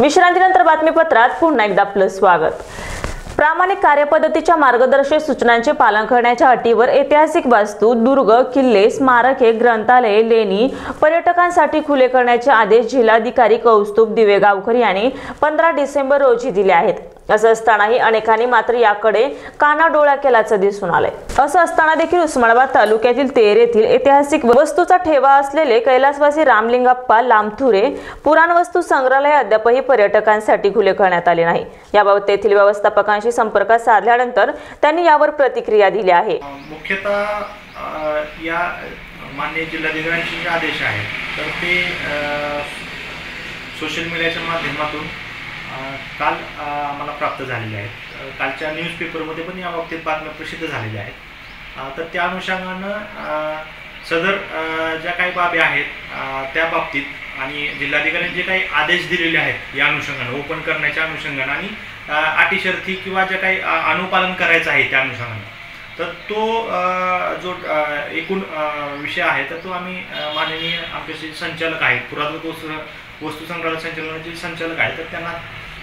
विश्रांतीनंतर बातमीपत्रात पुन्हा एकदा आपलं स्वागत। प्रामाणिक कार्यपद्धतीच्या मार्गदर्शक सूचनांचे पालन करण्याच्या अटीवर ऐतिहासिक वास्तू, दुर्ग, किल्ले, स्मारके, ग्रंथालये, लेणी पर्यटकांसाठी खुले करण्याचे आदेश जिल्हाधिकारी कौस्तुभ दिवेगावकर यांनी 15 डिसेंबर रोजी दिले आहेत। असं असतानाही अनेकांनी मात्र याकडे कानाडोळा केल्याचं दिसून आले। असं असताना देखील उस्मानाबाद तालुक्यातील तेर येथील ऐतिहासिक वस्तूचा ठेवा असलेले कैलासवासी रामलिंगप्पा लांबथुरे पुराण वस्तू संग्रहालय अद्यापही पर्यटकांसाठी खुले करण्यात आले नाही। याबाबत तेथील व्यवस्थापकांशी संपर्क साधल्यानंतर त्यांनी यावर प्रतिक्रिया दिली आहे। मुख्यतः या माननीय जिल्हाधिकाऱ्यांचे आदेश आहेत, तर ते सोशल मीडियाच्या माध्यमातून काल आम्हाला प्राप्त झालेले आहेत। कालच्या न्यूजपेपरमध्ये पण या बाबतीत बातम्या प्रसिद्ध झालेल्या आहेत। तर त्या अनुषंगानं सदर ज्या काही बाबी आहेत त्या बाबतीत आणि जिल्हाधिकाऱ्यांनी जे काही आदेश दिलेले आहेत या अनुषंगानं, ओपन करण्याच्या अनुषंगानं आणि अटी शर्ती किंवा ज्या काही अनुपालन करायचं आहे त्या अनुषंगानं, तर तो जो एकूण विषय आहे तर तो आम्ही माननीय आमचे जे संचालक आहेत, पुरातत्व वस्तू संग्रहालय संचालनाचे संचालक आहेत, तर त्यांना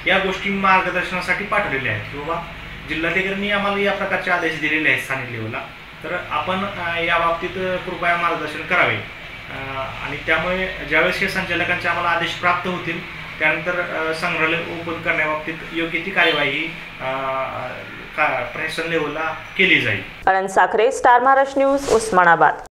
या गोष्टी मार्गदर्शनासाठी पाठवलेल्या आहेत। किंवा जिल्हाधिकाऱ्यांनी आम्हाला या प्रकारचे आदेश दिलेले आहेत स्थानिक लेव्हलला, तर आपण या बाबतीत कृपया मार्गदर्शन करावे। आणि त्यामुळे ज्यावेळेस हे संचालकांचे आम्हाला आदेश प्राप्त होतील त्यानंतर संग्रहालय ओपन करण्याबाबतीत योग्य ती कार्यवाही प्रशासन लेव्हलला केली जाईल। Anant Sakhare, star Maharashtra news, Osmanabad.